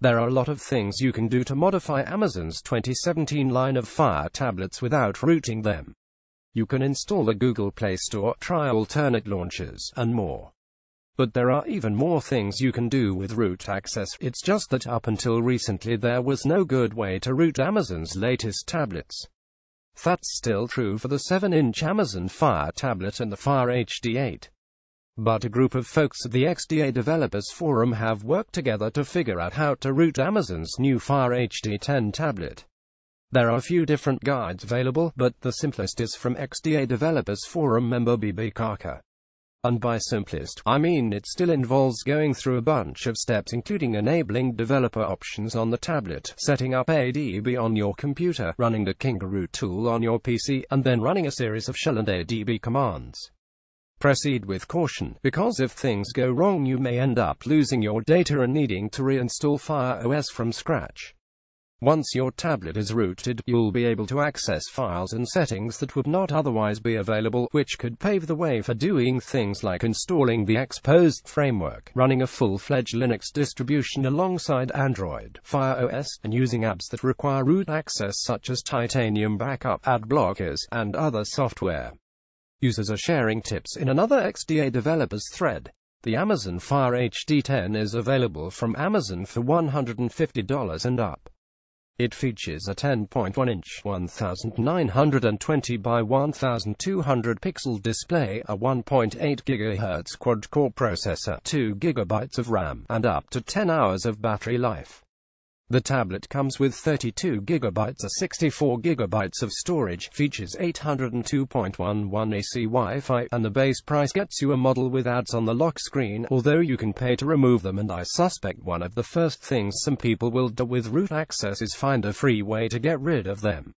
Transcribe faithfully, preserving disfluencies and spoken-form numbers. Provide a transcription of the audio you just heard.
There are a lot of things you can do to modify Amazon's twenty seventeen line of Fire tablets without rooting them. You can install the Google Play Store, try alternate launchers, and more. But there are even more things you can do with root access. It's just that up until recently there was no good way to root Amazon's latest tablets. That's still true for the seven inch Amazon Fire tablet and the Fire H D eight. But a group of folks at the X D A Developers Forum have worked together to figure out how to root Amazon's new Fire H D ten tablet. There are a few different guides available, but the simplest is from X D A Developers Forum member Bibikalka. And by simplest, I mean it still involves going through a bunch of steps, including enabling developer options on the tablet, setting up A D B on your computer, running the Kingoroot tool on your P C, and then running a series of shell and A D B commands. Proceed with caution, because if things go wrong you may end up losing your data and needing to reinstall Fire O S from scratch. Once your tablet is rooted, you'll be able to access files and settings that would not otherwise be available, which could pave the way for doing things like installing the Exposed framework, running a full-fledged Linux distribution alongside Android, Fire O S, and using apps that require root access such as Titanium Backup, ad blockers, and other software. Users are sharing tips in another X D A developers thread. The Amazon Fire H D ten is available from Amazon for one hundred fifty dollars and up. It features a ten point one inch one thousand nine hundred twenty by one thousand two hundred pixel display, a one point eight gigahertz quad-core processor, two gigabytes of RAM, and up to ten hours of battery life. The tablet comes with thirty-two gigabytes or sixty-four gigabytes of storage, features eight hundred two point eleven A C Wi-Fi, and the base price gets you a model with ads on the lock screen, although you can pay to remove them, and I suspect one of the first things some people will do with root access is find a free way to get rid of them.